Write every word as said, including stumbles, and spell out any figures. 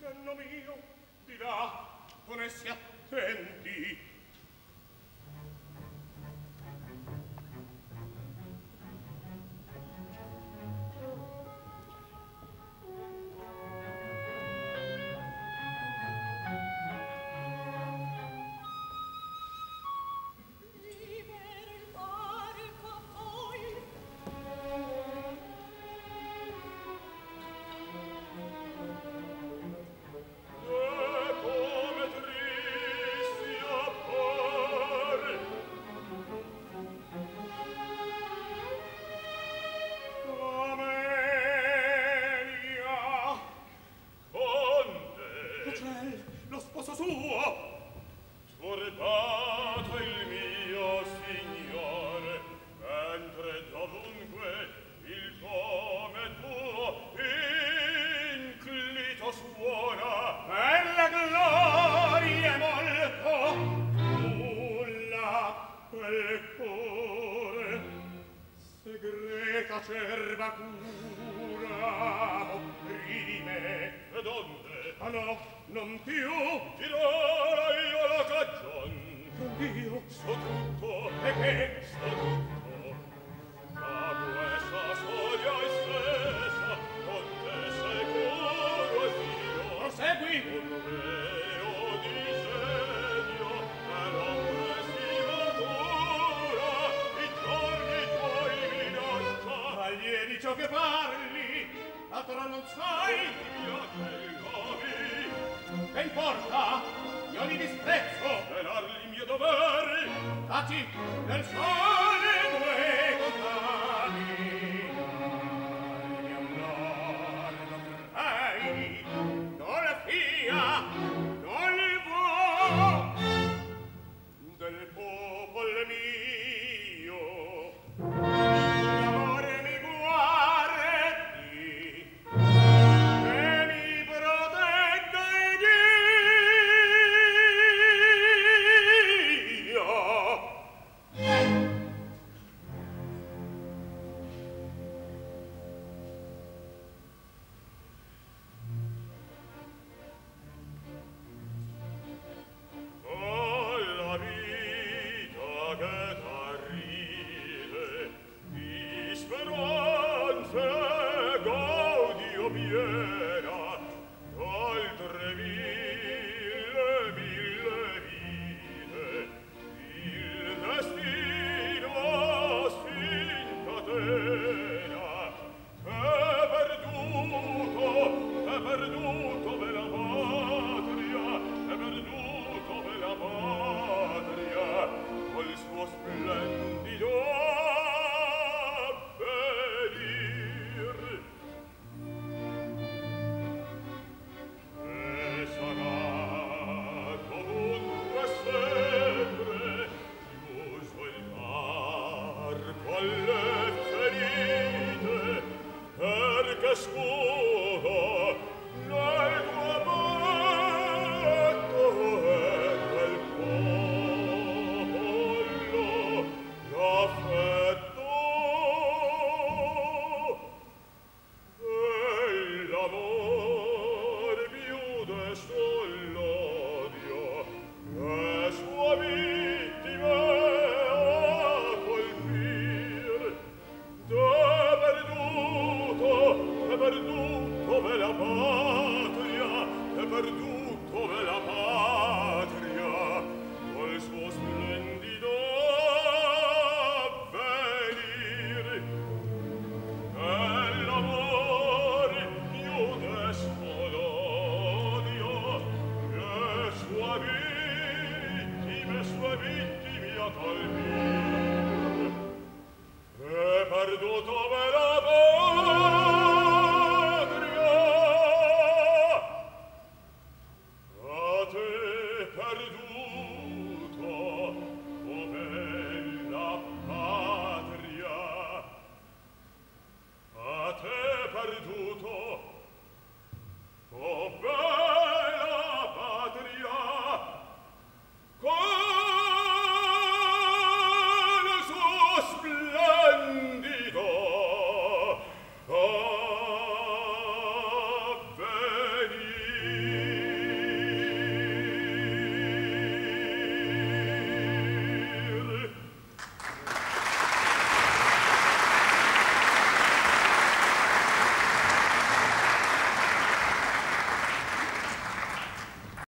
Cenno mio dirà, ponessi attenti. Io li disprezzo, per arli mio dovere, tacci del sole.